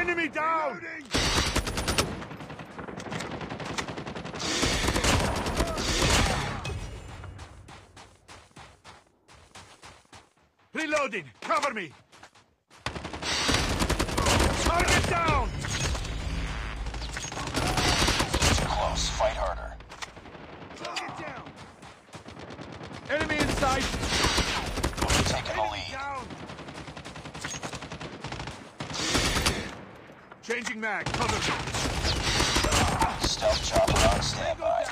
Enemy down! Reloading! Cover me! Target down! Close, fight harder. Target down! Enemy in sight! Taking the lead. Down. Changing mag, cover me. Stealth chopper on standby.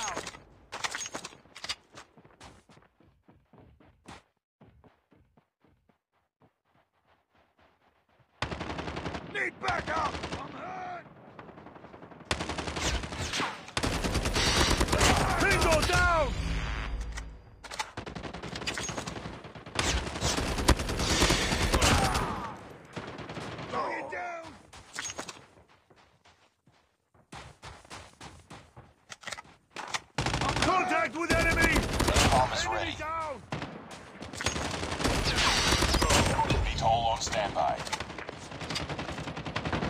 Need backup! I'm hurt! Tingle down! Bring it down! Contact with enemy! Bomb is ready. Down! Enemy toll on standby.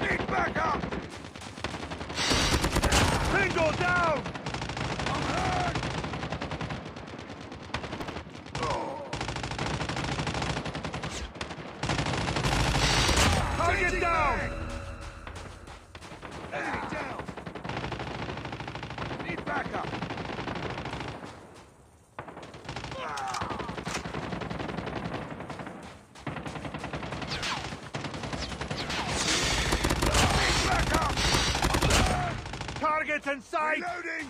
Need backup! Bingo down! I'm hurt! Target down! Enemy down! Need backup! Targets in sight! Reloading!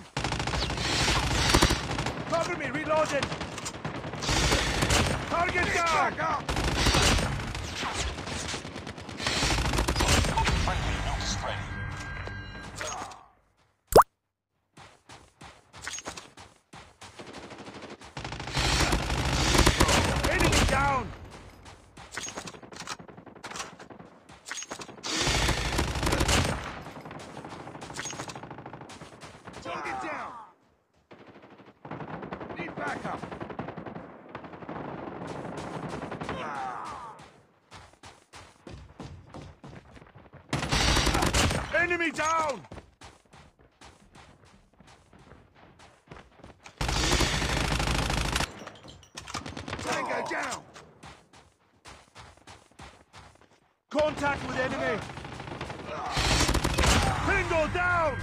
Cover me, reloaded! Target down! Friendly nukes ready. Enemy down! Target down! Need backup! Enemy down! Tango down! Contact with enemy! Tango down!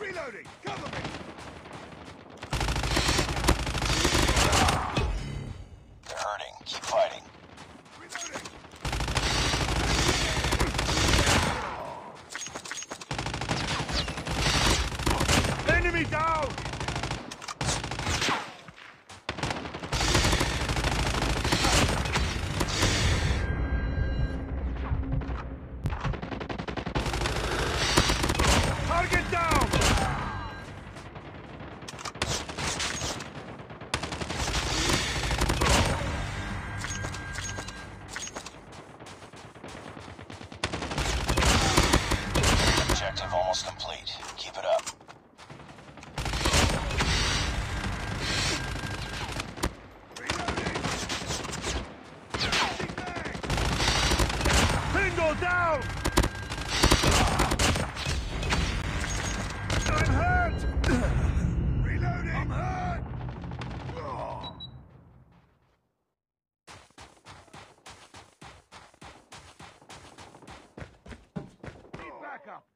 Reloading! Cover me! They're hurting. Keep fighting. Reloading! Enemy down! Target down! Almost complete. Keep it up. Bingo down! I'm hurt! Reloading! I'm hurt! Need backup!